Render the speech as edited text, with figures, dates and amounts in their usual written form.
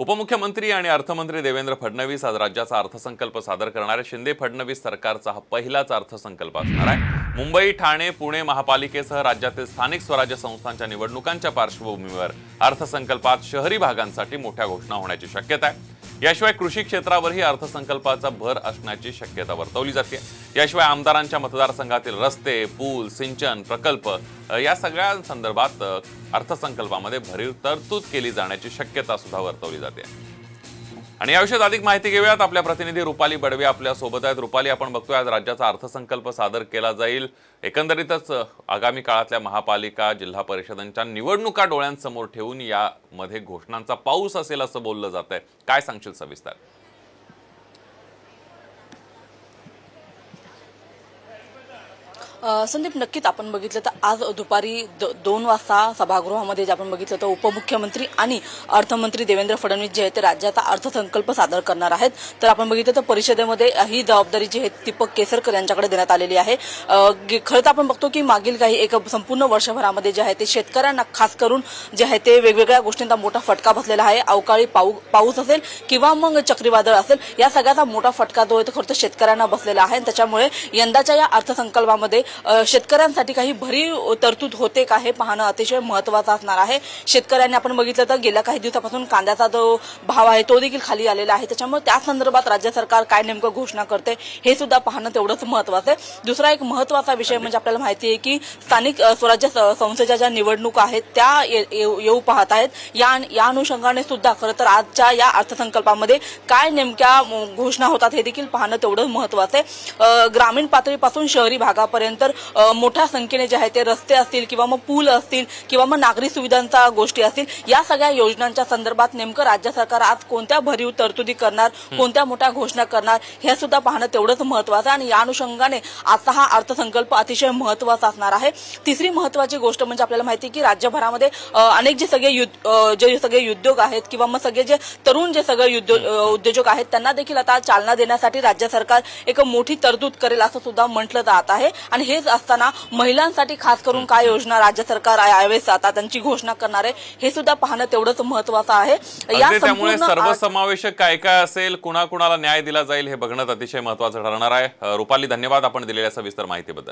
उपमुख्यमंत्री आणि अर्थमंत्री देवेंद्र फडणवीस आज राज्याचा अर्थसंकल्प सादर करणारे शिंदे फडणवीस सरकारचा हा पहिलाच अर्थसंकल्प असणार आहे। मुंबई, ठाणे, पुणे महापालिकेसह राज्यातील स्थानिक स्वराज्य संस्थांच्या निवडणुकांच्या पार्श्वभूमीवर अर्थसंकल्पात शहरी भागांसाठी मोठ्या घोषणा होण्याची शक्यता आहे। याशिवाय कृषी क्षेत्रावरही अर्थसंकल्पाचा भर असण्याची शक्यता वर्तवली जाते। याशिवाय आमदारांच्या मतदारसंघातील रस्ते, पूल, सिंचन प्रकल्प या सगळ्या संदर्भात अर्थसंकल्पामध्ये भरीव तरतूद केली जाण्याची शक्यता सुद्धा वर्तवली जाते। आणि याविषयी अधिक माहिती घेऊयात, आपल्या प्रतिनिधी रूपाली बडवे आपल्या सोबत आहेत। रूपाली, आपण बघतोय आज राज्याचा अर्थसंकल्प सादर केला जाईल। एकंदरीतच आगामी काळातल्या महापालिका, जिल्हा परिषदांच्या निवडणुका डोळ्यांसमोर ठेवून यामध्ये घोषणांचा पाऊस असेल असं बोललं जातंय। काय सांगशील सविस्तर? संदीप, नक्कीच आपण बघितलं तर आज दुपारी 2 वाजता सभागृहामध्ये जे आपण बघितलं तर उपमुख्यमंत्री आणि अर्थमंत्री देवेंद्र फडणवीस जे आहेत ते राज्याचा अर्थसंकल्प सादर करणार आहेत। तर आपण बघितलं तर परिषदेमध्ये ही जबाबदारी जी आहे दीपक केसरकर यांच्याकडे देण्यात आलेली आहे। खरं तर आपण बघतो की मागील काही एक संपूर्ण वर्षभरामध्ये जे आहे ते शेतकऱ्यांना खास करून जे आहे ते वेगवेगळ्या गोष्टींचा मोठा फटका बसलेला आहे। अवकाळी पाऊस असेल किंवा मग चक्रीवादळ असेल, या सगळ्याचा मोठा फटका जो आहे तो खरं तर शेतकऱ्यांना बसलेला आहे। त्याच्यामुळे यंदाच्या या अर्थसंकल्पामध्ये शेतकऱ्यांसाठी काही भरीव तरतूद होते का हे पाहणं अतिशय महत्त्वाचं असणार आहे। शेतकऱ्यांनी आपण बघितलं तर गेल्या काही दिवसापासून कांद्याचा जो भाव आहे तो देखील खाली आलेला आहे। त्याच्यामुळे त्या संदर्भात राज्य सरकार काय नेमकं घोषणा करते हे सुद्धा पाहणं तेवढंच महत्त्वाचं आहे। दुसरा एक महत्त्वाचा विषय म्हणजे आपल्याला माहिती आहे की स्थानिक स्वराज्य संस्थेच्या ज्या निवडणुका आहेत त्या येऊ पाहत आहेत। या अनुषंगाने सुद्धा खरं तर आजच्या या अर्थसंकल्पामध्ये काय नेमक्या घोषणा होतात हे देखील पाहणं तेवढंच महत्त्वाचं आहे। ग्रामीण पातळीपासून शहरी भागापर्यंत मोठ्या संख्येने जे आहे ते रस्ते असतील किंवा मग पूल असतील किंवा मग नागरी सुविधांच्या गोष्टी असतील, या सगळ्या योजनांच्या संदर्भात नेमकं राज्य सरकार आज कोणत्या भरीव तरतुदी करणार, कोणत्या मोठ्या घोषणा करणार हे सुद्धा पाहणं तेवढंच महत्त्वाचं आहे। आणि या अनुषंगाने आजचा हा अर्थसंकल्प अतिशय महत्त्वाचा असणार आहे। तिसरी महत्त्वाची गोष्ट म्हणजे आपल्याला माहिती आहे की राज्यभरामध्ये अनेक जे सगळे उद्योग आहेत किंवा मग सगळे जे तरुण जे सगळे उद्योजक आहेत त्यांना देखील आता चालना देण्यासाठी राज्य सरकार एक मोठी तरतूद करेल असं सुद्धा म्हटलं जात आहे। आणि हेच असताना महिलांसाठी खास करून काय योजना राज्य सरकार यावेळेस आता त्यांची घोषणा करणार आहे हे सुद्धा पाहणं तेवढंच महत्त्वाचं आहे। या त्यामुळे सर्वसमावेशक काय काय असेल, कुणाकुणाला न्याय दिला जाईल हे बघणं अतिशय महत्त्वाचं ठरणार आहे। रूपाली, धन्यवाद आपण दिलेल्या सविस्तर माहितीबद्दल।